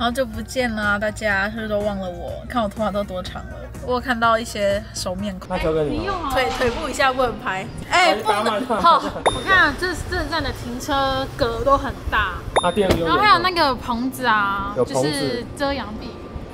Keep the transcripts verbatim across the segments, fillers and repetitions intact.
然后就不见了、啊，大家是不是都忘了我？看我头发都多长了。我有看到一些熟面孔，欸、你用腿腿部一下不能拍，哎、欸，不能。好，我看这这站的停车格都很大，啊，对，然后还有那个棚子啊，子就是遮阳蔽雨。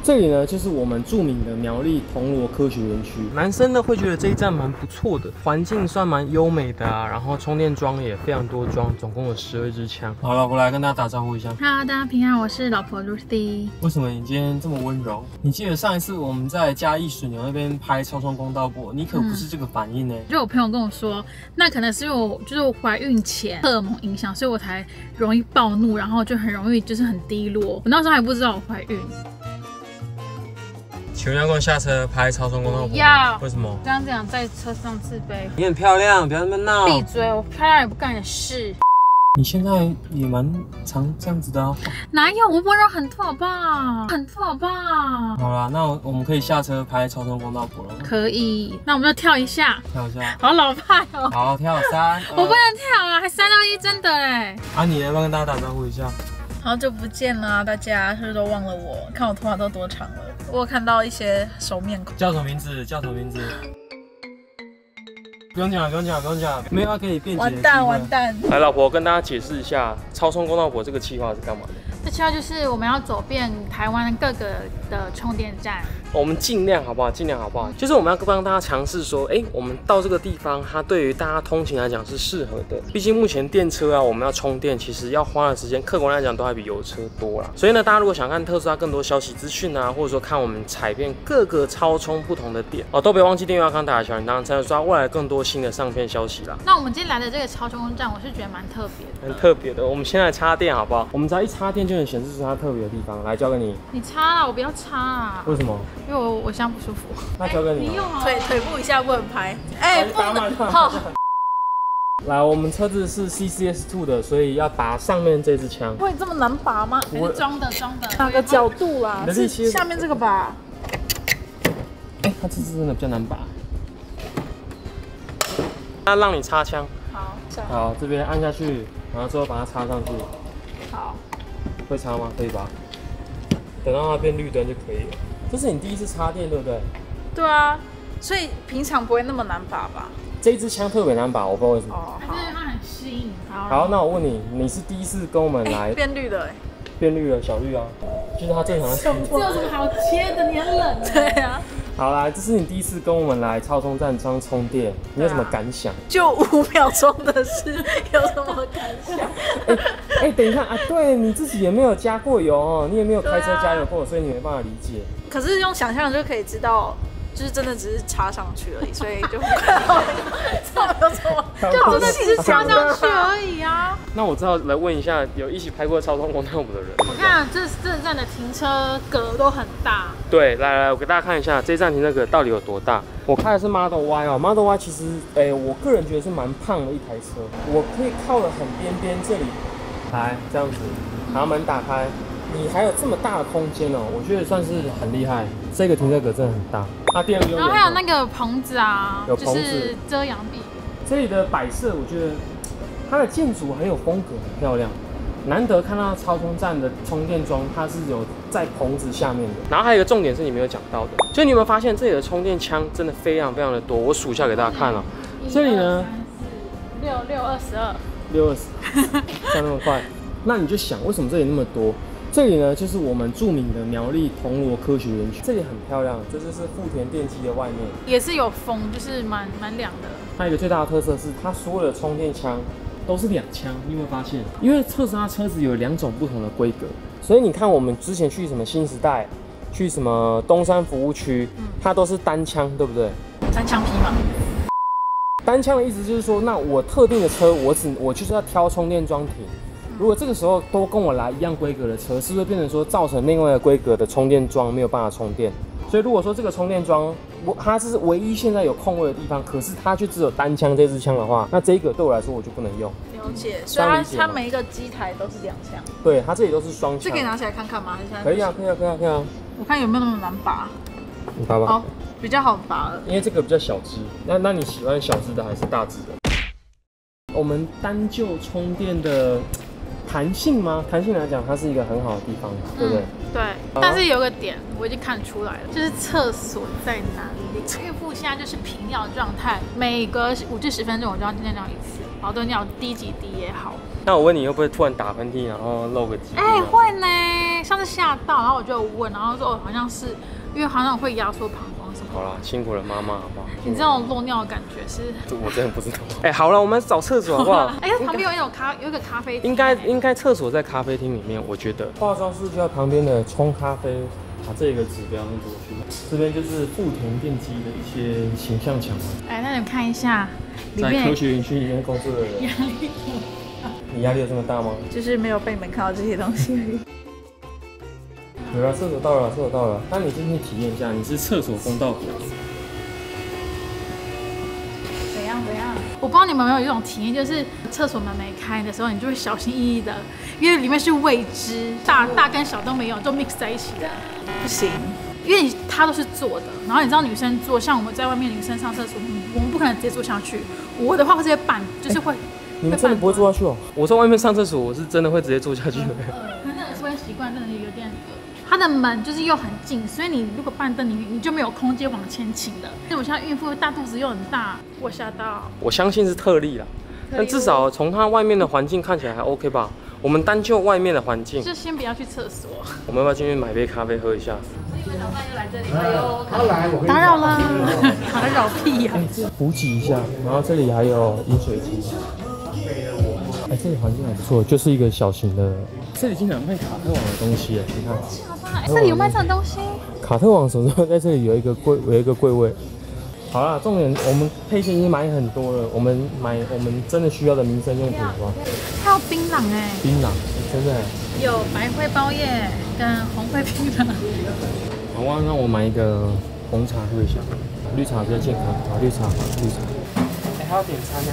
这里呢，就是我们著名的苗栗铜锣科学园区。男生呢会觉得这一站蛮不错的，环境算蛮优美的啊。然后充电桩也非常多桩，总共有十二支枪。好，老婆来跟大家打招呼一下。Hello， 大家平安，我是老婆 Lucy。为什么你今天这么温柔？你记得上一次我们在嘉义水牛那边拍超充公道过，你可不是这个反应呢、欸嗯。就我朋友跟我说，那可能是因为我就是我怀孕前荷尔蒙影响，所以我才容易暴怒，然后就很容易就是很低落。我那时候还不知道我怀孕。 请问要跟我下车拍超充公道？不要，为什么？这样讲在车上自卑。你很漂亮，不要那么闹。闭嘴！我漂亮也不干你的事。你现在也蛮常这样子的啊。哪有？我温柔很多好不好？很多好不好？好啦，那我们可以下车拍超充公道了。可以，那我们就跳一下。跳一下。好老派哦。好，跳三。我不能跳啊，还三到一，真的哎。啊，你要不要跟大家打招呼一下？ 好久不见啦、啊，大家是不是都忘了我？看我头发都多长了。我有看到一些熟面孔，叫什么名字？叫什么名字？不用讲，不用讲，不用讲，没有可以辩解。完蛋，完蛋！来，老婆跟大家解释一下超充公道婆这个计划是干嘛的。这计划就是我们要走遍台湾各个的充电站。 我们尽量好不好？尽量好不好？就是我们要帮大家尝试说，哎、欸，我们到这个地方，它对于大家通勤来讲是适合的。毕竟目前电车啊，我们要充电，其实要花的时间，客观来讲都还比油车多啦。所以呢，大家如果想看特斯拉更多消息资讯啊，或者说看我们踩遍各个超充不同的点哦，都别忘记订阅阿康打小铃铛，才能抓未来更多新的上片消息啦。那我们今天来的这个超充站，我是觉得蛮特别的，很特别的。我们先来插电好不好？我们只要一插电就能显示出它特别的地方。来，交给你。你插啊，我不要插啊。为什么？ 因为我我现在不舒服，那交给你。腿腿部一下不能拍，哎，不能。好，来，我们车子是 C C S 二 的，所以要拔上面这支枪。会这么难拔吗？我装的装的。哪个角度啦？是下面这个吧。哎，它这支真的比较难拔。那让你插枪。好。好，这边按下去，然后之后把它插上去。好。会插吗？可以吧？等到它变绿灯就可以了。 这是你第一次插电，对不对？对啊，所以平常不会那么难拔吧？这一支枪特别难拔，我不知道为什么。哦，好，它很吸引。好，那我问你，你是第一次跟我们来？变绿了，哎，变绿了，小绿啊，就是它正常的。这有什么好切的？你很冷。对啊。好啦，这是你第一次跟我们来超充站装充电，你有什么感想？就五秒钟的事，有什么感想？哎、欸，等一下啊，对你自己也没有加过油哦，你也没有开车加油过，啊、所以你没办法理解。 可是用想象就可以知道，就是真的只是插上去而已，所以就就真的只是插上去而已啊。那我只好来问一下，有一起拍过超充公道婆的人。我看这这站的停车格都很大。对，来来，我给大家看一下这站停车格到底有多大。我开的是 Model Y 哦 ，Model Y 其实，哎、欸，我个人觉得是蛮胖的一台车。我可以靠得很边边这里，来这样子，把门打开。 你还有这么大的空间哦，我觉得算是很厉害。这个停车格真的很大。啊，第二个，然后还有那个棚子啊，有棚子就是遮阳蔽雨。这里的摆设，我觉得它的建筑很有风格，很漂亮。难得看到超充站的充电桩，它是有在棚子下面的。然后还有一个重点是你没有讲到的，就你有没有发现这里的充电枪真的非常非常的多？我数一下给大家看哦。这里呢，六六二十二，六二十，算那么快。那你就想，为什么这里那么多？ 这里呢，就是我们著名的苗栗铜锣科学园区，这里很漂亮，这就是富田电机的外面，也是有风，就是蛮蛮凉的。它有一个最大的特色是，它所有的充电枪都是两枪，你有没有发现？因为特斯拉车子有两种不同的规格，所以你看我们之前去什么新时代，去什么东山服务区，嗯、它都是单枪，对不对？单枪匹马。单枪的意思就是说，那我特定的车，我只我就是要挑充电桩停。 如果这个时候都跟我来一样规格的车，是不是变成说造成另外一个规格的充电桩没有办法充电？所以如果说这个充电桩，我它是唯一现在有空位的地方，可是它却只有单枪这支枪的话，那这个对我来说我就不能用。了解，所以它它每一个机台都是两枪。对，它这里都是双枪。这可以拿起来看看吗？可以啊，可以啊，可以啊，可以啊。我看有没有那么难拔。你拔吧。好，比较好拔了。因为这个比较小只。那那你喜欢小只的还是大只的？我们单就充电的。弹性吗？弹性来讲，它是一个很好的地方，嗯、对不对？对。但是有个点我已经看出来了，就是厕所在哪里。孕妇现在就是频尿状态，每隔五至十分钟我就要尿尿一次，好多尿滴几滴也好。那我问你，会不会突然打喷嚏，然后漏个几滴？哎、欸，会呢。上次吓到，然后我就问，然后说哦，好像是因为好像会压缩膀胱什么。好啦，辛苦了妈妈，好不好？你这种漏尿的感觉是？我真的不知道。哎、欸，好了，我们找厕所好不好？哎、欸，旁边有一种咖，有一个咖啡厅、欸。应该应该厕所在咖啡厅里面，我觉得。化妆室就在旁边的冲咖啡。把、啊、这个指标挪去，这边就是富田电机的一些形象墙。哎、欸，那你看一下，里面在科学园区里面工作的人。压力大。你压力有这么大吗？就是没有被你们看到这些东西。有啊，厕所到了，厕所到了。那你进去体验一下，你是厕所公道狗。怎样怎样？我不知道你们有没有一种体验，就是厕所门没开的时候，你就会小心翼翼的，因为里面是未知，大大跟小都没有，都 mix 在一起的。不行，因为它都是坐的，然后你知道女生坐，像我们在外面女生上厕所，我们不可能直接坐下去。我的话会直接板，就是会。欸、會你们真的不会坐下去哦？我在外面上厕所，我是真的会直接坐下去的。可能那个生活习惯真的有点。它的门就是又很近，所以你如果半凳，你你就没有空间往前倾的。因为我现在孕妇大肚子又很大，我吓到。我相信是特例啦，但至少从它外面的环境看起来还 OK 吧。我们单就外面的环境，就先不要去厕所。我们要不要进去买杯咖啡喝一下？所以因为老爸又来这里，哎呦，他来我打扰了，打扰屁呀！补给一下，然后这里还有饮水机。哎、欸，这里环境还不错，就是一个小型的。这里经常卖卡特网的东西哎，你看。哎、欸，这里有卖这种东西。卡特网什么时候在这里有一个柜，有一个柜位。好啦，重点我们配件已经买很多了，我们买我们真的需要的民生用品好不好？还有槟榔哎、欸，槟榔、欸、真的、欸。有白灰包叶跟红灰槟榔。好啊，那我买一个红茶喝一下，绿茶比较健康，啊，绿茶绿茶。哎、欸，还要点餐呢、啊，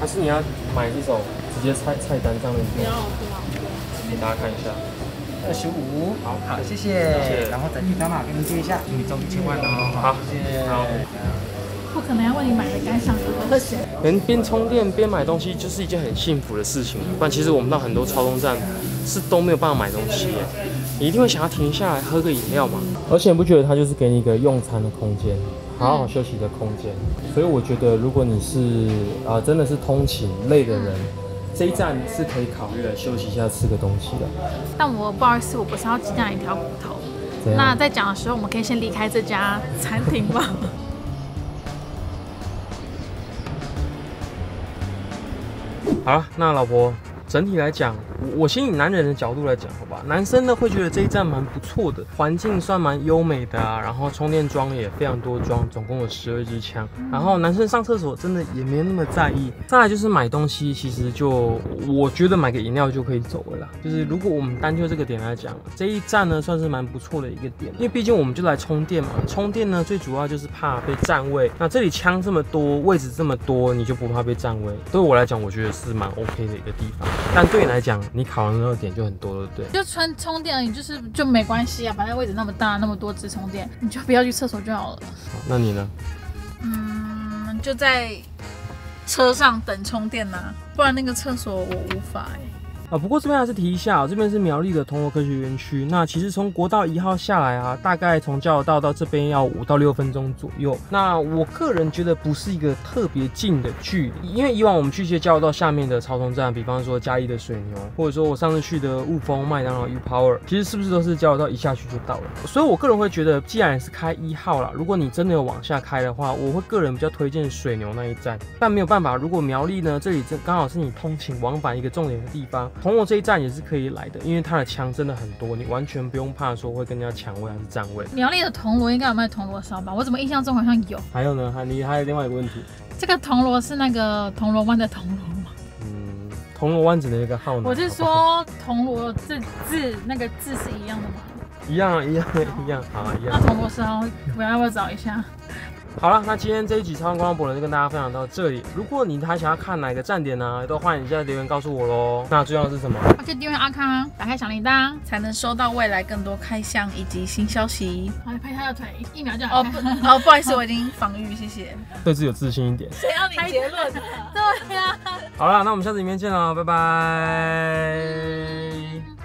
还是你要买这种直接菜菜单上面？不要不要，给大家看一下。二十五，好，好，谢谢。然后等你妈妈跟您接一下，你中一千万哦。好，谢谢。好，不可能要问你买的该上的钱。能边充电边买东西，就是一件很幸福的事情。不然其实我们到很多超充站是都没有办法买东西耶，你一定会想要停下来喝个饮料嘛。而且你不觉得它就是给你一个用餐的空间，好好休息的空间。所以我觉得，如果你是啊、呃、真的是通勤累的人。嗯，这一站是可以考虑来休息一下、吃个东西的。但我不好意思，我不是要鸡蛋一条骨头。那在讲的时候，我们可以先离开这家餐厅吗？好了，那老婆，整体来讲，我先以男人的角度来讲，好吧？男生呢会觉得这一站蛮不错的，环境算蛮优美的啊，然后充电桩也非常多桩，总共有十二支枪。然后男生上厕所真的也没那么在意。再来就是买东西，其实就我觉得买个饮料就可以走了啦。就是如果我们单就这个点来讲，这一站呢算是蛮不错的一个点，因为毕竟我们就来充电嘛。充电呢最主要就是怕被占位。那这里枪这么多，位置这么多，你就不怕被占位。对我来讲，我觉得是蛮 OK 的一个地方。但对你来讲，你考量的点就很多了，对。就纯充电而已，就是就没关系啊，反正位置那么大，那么多支充电，你就不要去厕所就好了。好，那你呢？嗯，就在车上等充电呐、啊，不然那个厕所我无法哎、欸。啊，不过这边还是提一下、喔，这边是苗栗的铜锣科学园区。那其实从国道一号下来啊，大概从交流道到这边要五到六分钟左右。那我个人觉得不是一个特别近的距离，因为以往我们去一些交流道下面的超充站，比方说嘉义的水牛，或者说我上次去的雾峰、麦当劳、U Power， 其实是不是都是交流道一下去就到了？所以我个人会觉得，既然是开一号啦，如果你真的有往下开的话，我会个人比较推荐水牛那一站。但没有办法，如果苗栗呢，这里这刚好是你通勤往返一个重点的地方。铜锣这一站也是可以来的，因为它的枪真的很多，你完全不用怕说会跟人家抢位还是占位。苗栗的铜锣应该有卖铜锣烧吧？我怎么印象中好像有？还有呢？还你还有另外一个问题，这个铜锣是那个铜锣湾的铜锣吗？嗯，铜锣湾只能有一个号呢。我是说铜锣这字那个字是一样的吗？一样一样一样，好一样。那铜锣烧我要不要找一下？好了，那今天这一集超人观光博人就跟大家分享到这里。如果你还想要看哪个站点呢、啊，都欢迎在留言告诉我喽。那最重要的是什么？要去订阅阿康，打开小铃铛，才能收到未来更多开箱以及新消息。好，你拍他的腿，一秒就好。哦不，哦不好意思，我已经防御，谢谢。对自己有自信一点。谁要你结论？对呀、啊。好了，那我们下次影片见喽，拜拜。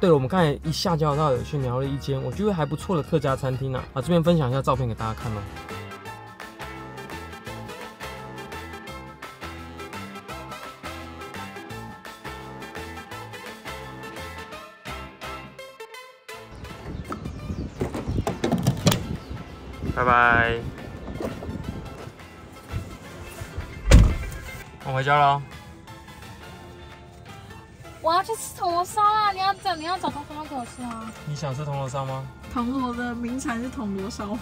对了，我们刚才一下交流道有去聊了一间我觉得还不错的客家餐厅啊，啊这边分享一下照片给大家看哦。拜拜，我回家了。我要去吃铜锣烧啦！你要找你要找铜锣烧给我吃啊！你想吃铜锣烧吗？铜锣的名产是铜锣烧吗？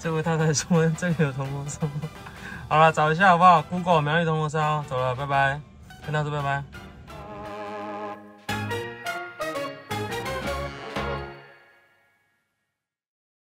这位太太说这里有铜锣烧。好了，找一下好不好 ？Google 苗栗铜锣烧，走了，拜拜，跟他说拜拜。